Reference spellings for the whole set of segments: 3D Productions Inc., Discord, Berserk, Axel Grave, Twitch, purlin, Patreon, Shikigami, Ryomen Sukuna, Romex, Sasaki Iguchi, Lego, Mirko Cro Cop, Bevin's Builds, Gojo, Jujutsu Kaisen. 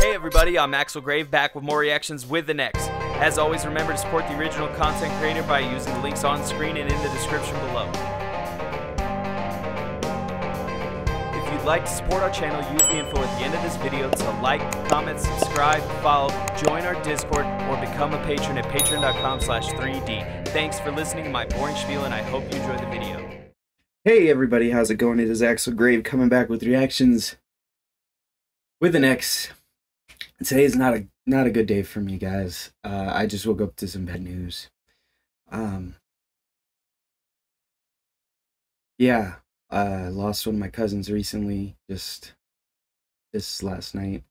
Hey everybody, I'm Axel Grave, back with more reactions with the next. As always, remember to support the original content creator by using the links on screen and in the description below. If you'd like to support our channel, use the info at the end of this video to like, comment, subscribe, follow, join our Discord, or become a patron at patreon.com/3D. Thanks for listening to my boring spiel, and I hope you enjoy the video. Hey everybody, how's it going? It is Axel Grave coming back with reactions with an X. Today is not a good day for me, guys. I just woke up to some bad news. I lost one of my cousins recently, just last night,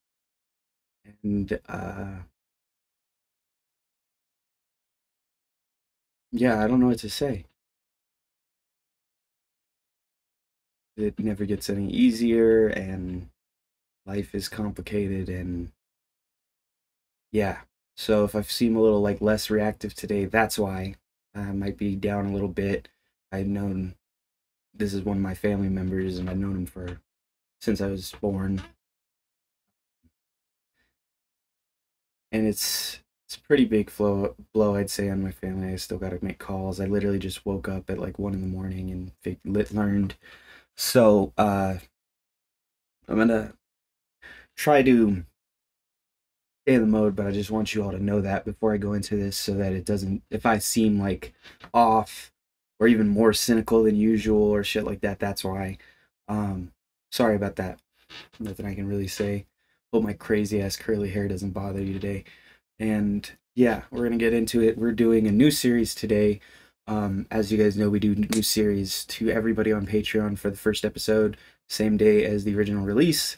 and I don't know what to say. It never gets any easier, and life is complicated, and yeah, so if I seem a little like less reactive today, that's why. I might be down a little bit. I've known this is one of my family members, and I've known him since I was born, and it's a pretty big blow, I'd say, on my family. I still got to make calls. I literally just woke up at like 1 in the morning and learned. So I'm gonna try to in the mode, but I just want you all to know that before I go into this, so that it doesn't, if I seem like off or even more cynical than usual or shit like that, that's why. Sorry about that. Nothing I can really say. Hope my crazy ass curly hair doesn't bother you today. And yeah, we're gonna get into it. We're doing a new series today. As you guys know, we do new series to everybody on Patreon for the first episode, same day as the original release.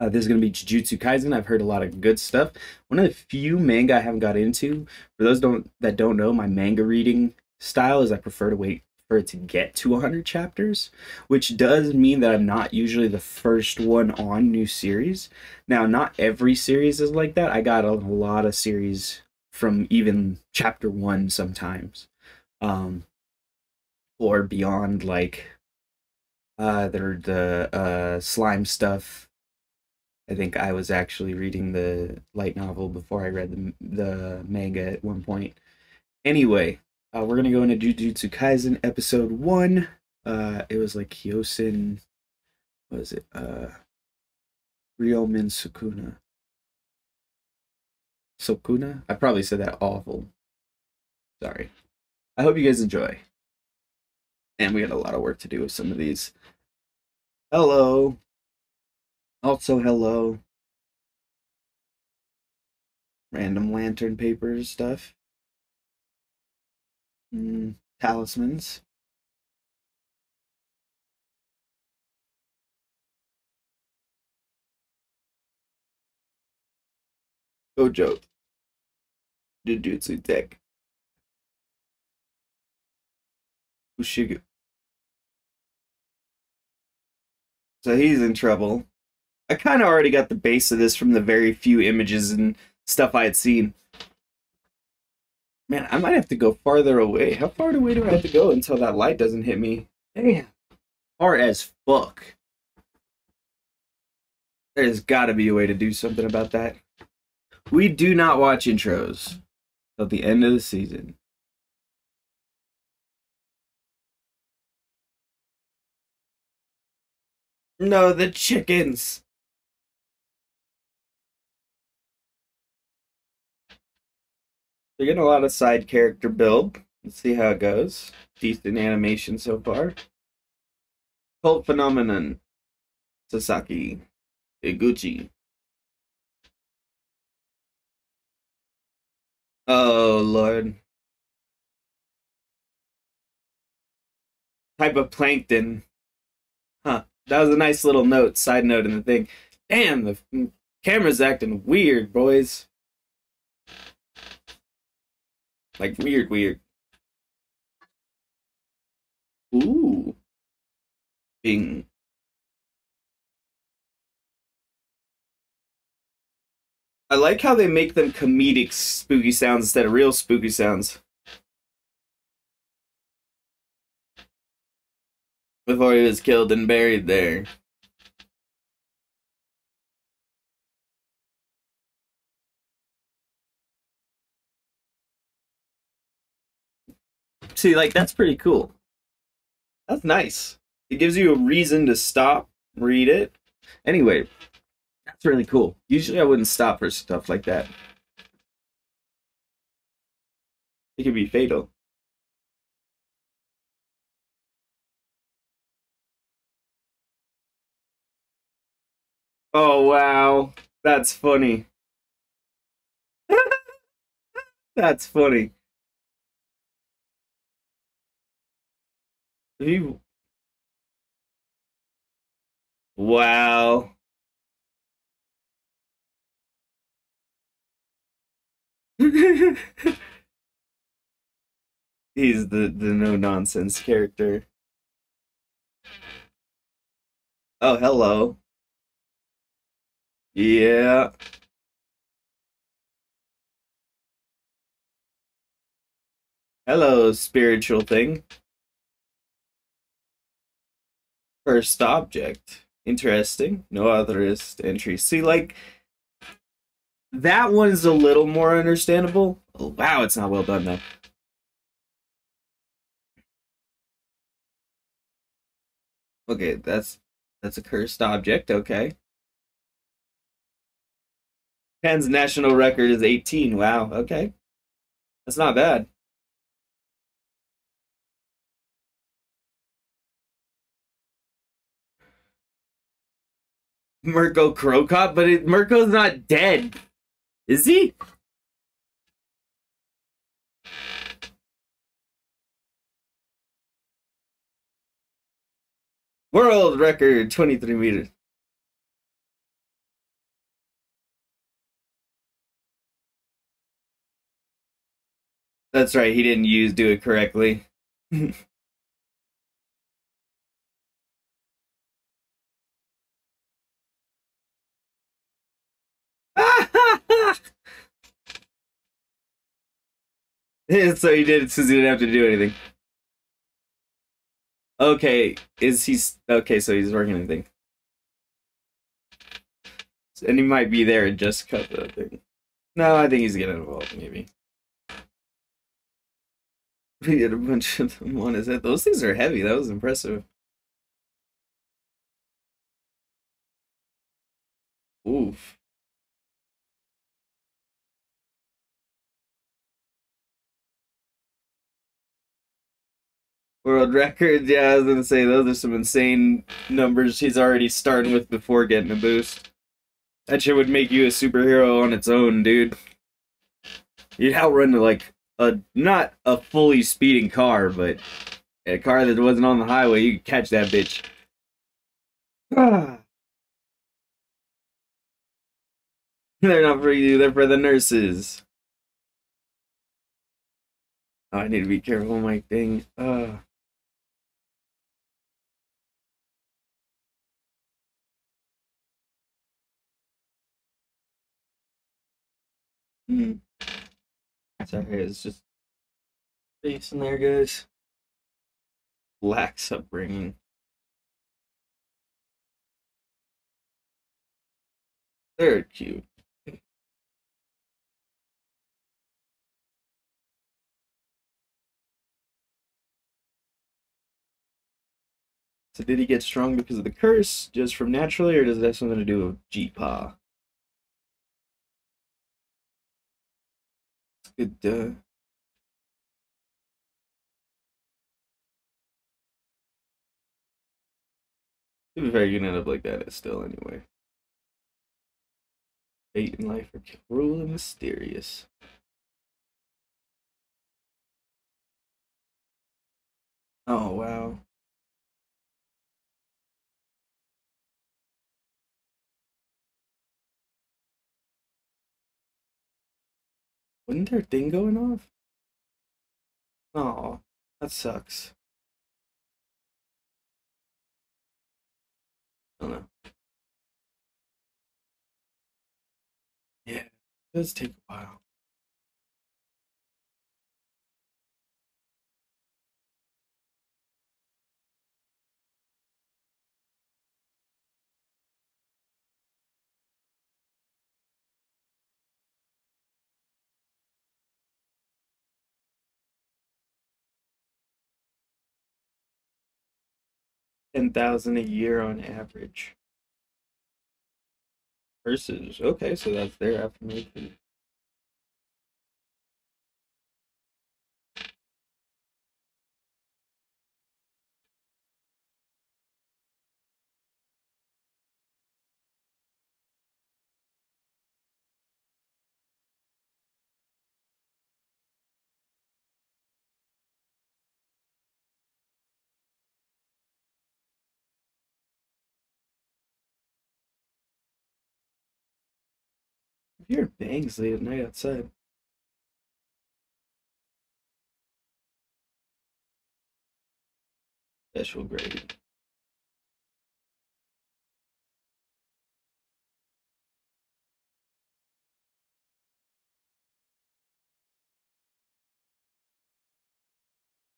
This is going to be Jujutsu Kaisen. I've heard a lot of good stuff. One of the few manga I haven't got into. For those that don't know, my manga reading style is I prefer to wait for it to get to 100 chapters, which does mean that I'm not usually the first one on new series. Now, not every series is like that. I got a lot of series from even chapter 1 sometimes. Or beyond, like the slime stuff. I think I was actually reading the light novel before I read the manga at one point. Anyway, we're going to go into Jujutsu Kaisen episode 1. It was like Hyosin... What was it? Ryomen Sukuna. Sukuna? I probably said that awful. Sorry. I hope you guys enjoy. And we had a lot of work to do with some of these. Hello! Also, hello. Random lantern papers stuff. Talismans. Gojo. Jujutsu Tech. Ushigu. So he's in trouble. I kind of already got the base of this from the very few images and stuff I had seen. Man, I might have to go farther away. How far away do I have to go until that light doesn't hit me? Damn. Far as fuck. There's gotta be a way to do something about that. We do not watch intros till the end of the season. No, the chickens! We're getting a lot of side character build. Let's see how it goes. Decent animation so far. Cult phenomenon. Sasaki Iguchi. Oh lord. Type of plankton. Huh. That was a nice little note, side note in the thing. Damn, the camera's acting weird, boys. Like, weird, weird. Ooh. Bing. I like how they make them comedic spooky sounds instead of real spooky sounds. Before he was killed and buried there. See, like, that's pretty cool. That's nice. It gives you a reason to stop, read it. Anyway, that's really cool. Usually I wouldn't stop for stuff like that. It could be fatal. Oh, wow. That's funny. That's funny. Wow. He's the no-nonsense character. Oh, hello. Yeah. Hello, spiritual thing. First object. Interesting. No otherist entry. See, like, that one's a little more understandable. Oh, wow, it's not well done, though. Okay, that's a cursed object, okay. Japan's national record is 18, wow, okay. That's not bad. Mirko Cro Cop, but Mirko's not dead. Is he? World record, 23 meters. That's right, he didn't do it correctly. So he did it since he didn't have to do anything. Okay, okay, so he's working on things. And he might be there and just cut the thing. No, I think he's getting involved, maybe. He had a bunch of them on his head. Those things are heavy, that was impressive. Oof. World record, yeah, I was gonna say, those are some insane numbers he's already starting with before getting a boost. That shit would make you a superhero on its own, dude. You'd outrun, like, not a fully speeding car, but a car that wasn't on the highway, you could catch that bitch. They're not for you, they're for the nurses. Oh, I need to be careful, my thing. Sorry, it's just face in there, guys. Lax upbringing. They're cute. So did he get strong because of the curse, just from naturally, or does that have something to do with Jeepa? Good, to be fair, you can end up like that still, anyway. Fate and life are cruel and mysterious. Oh, wow. Wasn't there a thing going off? Oh, that sucks. I don't know. Yeah, it does take a while. $10,000 a year on average. Versus, okay, so that's their affirmation. Your bangs late at night outside. Special grade.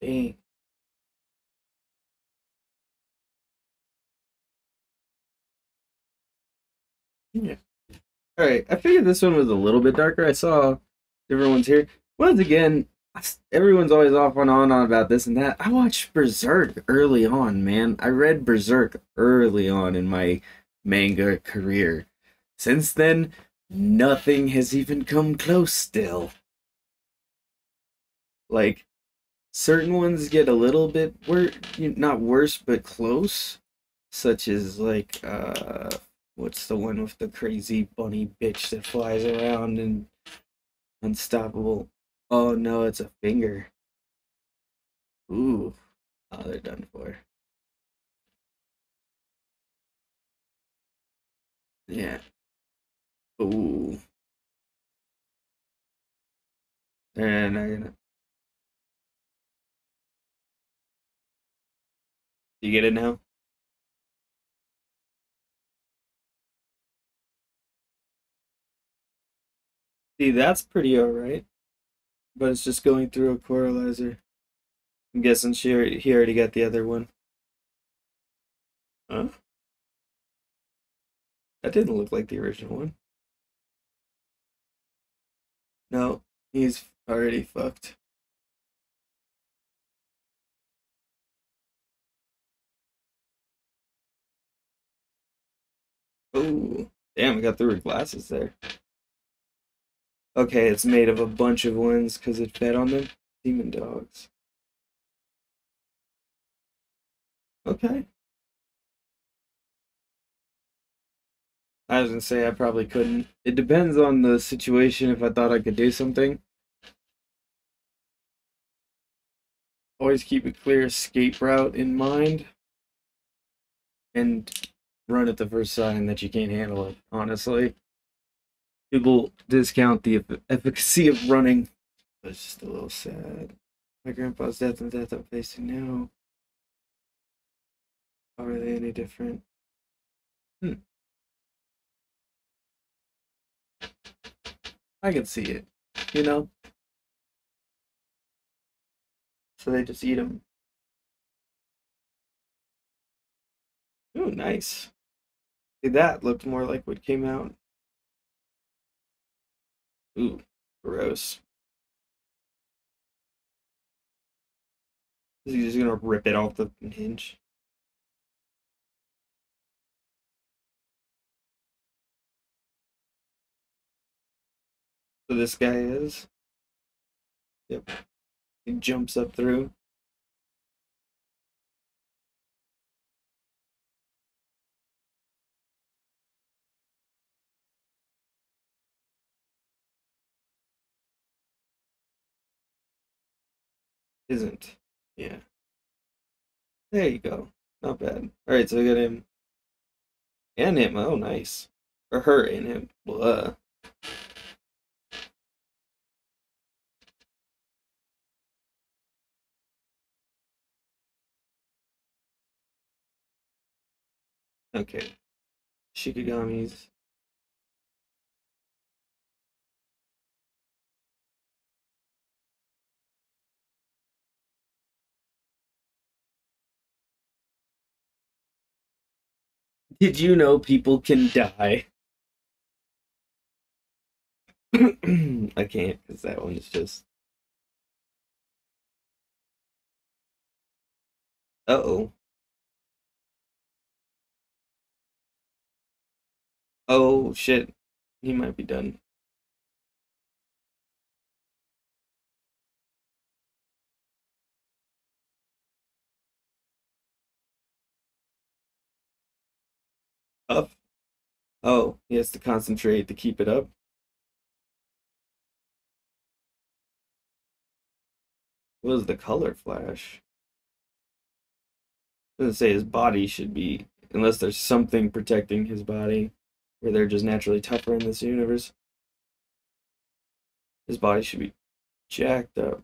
Dang. Yeah. Alright, I figured this one was a little bit darker. I saw different ones here. Once again, everyone's always off and on about this and that. I watched Berserk early on, man. I read Berserk early on in my manga career. Since then, nothing has even come close still. Like, certain ones get a little bit worse, not worse, but close. Such as, like, what's the one with the crazy bunny bitch that flies around and unstoppable? Oh no, it's a finger. Ooh. Oh, they're done for. Yeah. Ooh. They're not gonna. You get it now? See, that's pretty alright, but it's just going through a correlizer. I'm guessing he already got the other one. Huh? That didn't look like the original one. No, he's already fucked. Oh, damn, I got through her glasses there. Okay, it's made of a bunch of ones because it fed on them. Demon dogs. Okay. I was gonna say I probably couldn't. It depends on the situation if I thought I could do something. Always keep a clear escape route in mind. And run at the first sign that you can't handle it, honestly. People discount the efficacy of running. It's just a little sad. My grandpa's death and death I'm facing now. Are they any different? I can see it, you know? So they just eat them. Ooh, nice. See, that looked more like what came out. Ooh, gross. Is he just gonna rip it off the hinge? So this guy is. Yep. He jumps up through. Isn't. Yeah. There you go. Not bad. Alright, so we got him. And him. Oh, nice. Or her and him. Blah. Okay. Shikigami's. Did you know people can die? I can't, because that one is just... Uh-oh. Oh shit, he might be done. Up? Oh, he has to concentrate to keep it up. What was the color flash? Doesn't say his body should be, unless there's something protecting his body, where they're just naturally tougher in this universe. His body should be jacked up.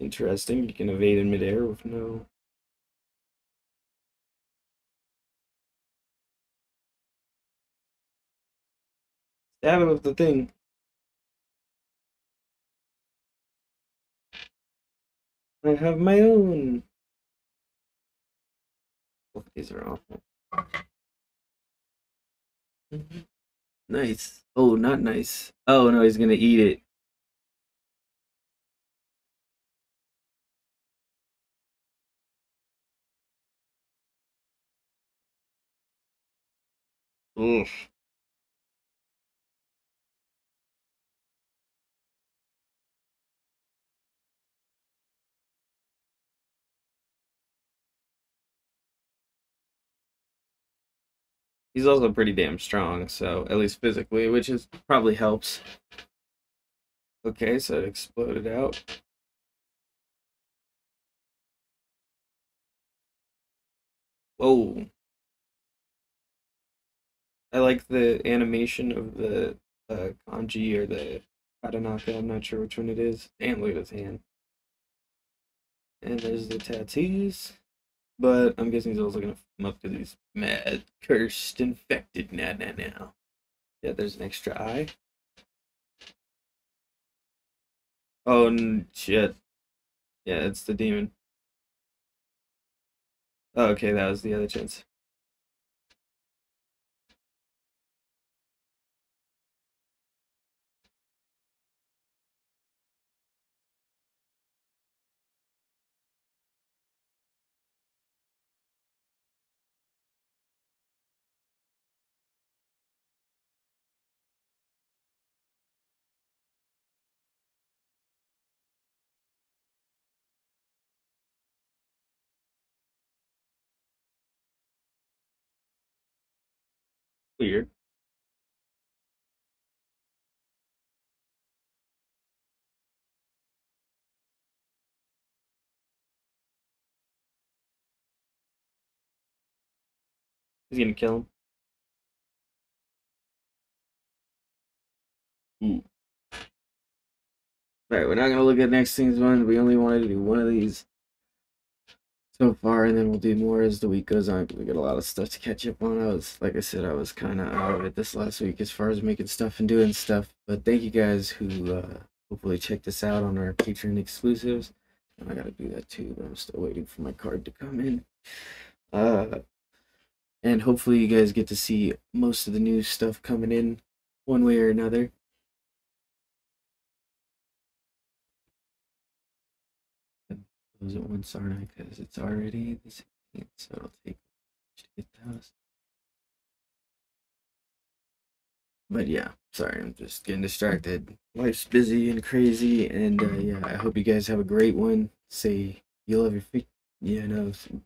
Interesting, you can evade in midair with no... Stab him with the thing. I have my own. Oh, these are awful. Nice. Oh, not nice. Oh no, he's gonna eat it. Ugh. He's also pretty damn strong, so at least physically, which is probably helps. Okay, so it exploded out. Whoa. I like the animation of the kanji or the katanaka, I'm not sure which one it is. And look at his hand. And there's the tattoos. But I'm guessing he's also gonna f him up because he's mad, cursed, infected, now. Yeah, there's an extra eye. Oh shit. Yeah, it's the demon. Oh, okay, that was the other chance. Weird. He's gonna kill him. Alright, we're not gonna look at next thing's one. We only wanted to do one of these so far, and then we'll do more as the week goes on. We got a lot of stuff to catch up on. Like I said, I was kind of out of it this last week as far as making stuff and doing stuff. But thank you guys who hopefully check this out on our Patreon exclusives. And I gotta do that too, but I'm still waiting for my card to come in. And hopefully you guys get to see most of the new stuff coming in one way or another. Those at once, aren't I? Because it's already the 16th, so it'll take to get those. But yeah, sorry, I'm just getting distracted. Life's busy and crazy, and yeah, I hope you guys have a great one. Say you love your,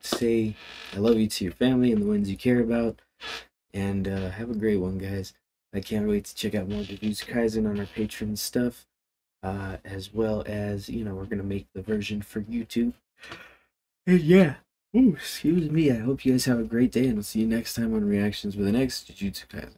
say I love you to your family and the ones you care about, and have a great one, guys. I can't wait to check out more Jujutsu Kaisen on our Patreon stuff. As well as, you know, we're going to make the version for YouTube. And yeah, ooh, excuse me, I hope you guys have a great day, and I'll see you next time on Reactions with the next Jujutsu Kaisen.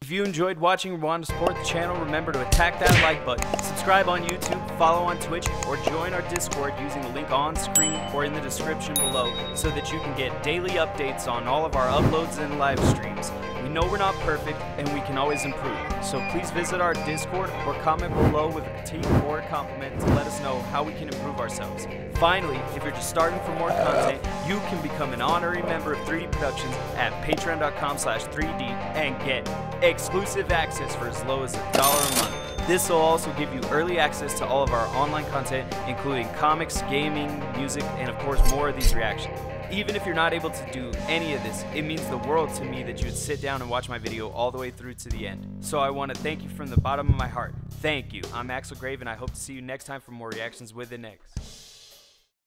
If you enjoyed watching or want to support the channel, remember to attack that like button, subscribe on YouTube, follow on Twitch, or join our Discord using the link on screen or in the description below so that you can get daily updates on all of our uploads and live streams. We know we're not perfect and we can always improve, so please visit our Discord or comment below with a critique or a compliment to let us know how we can improve ourselves. Finally, if you're just starting for more content, you can become an honorary member of 3D Productions at patreon.com/3D and get a Buy exclusive access for as low as $1 a month. This will also give you early access to all of our online content, including comics, gaming, music, and of course more of these reactions. Even if you're not able to do any of this, it means the world to me that you would sit down and watch my video all the way through to the end. So I want to thank you from the bottom of my heart. Thank you. I'm Axel Grave, and I hope to see you next time for more reactions with the next.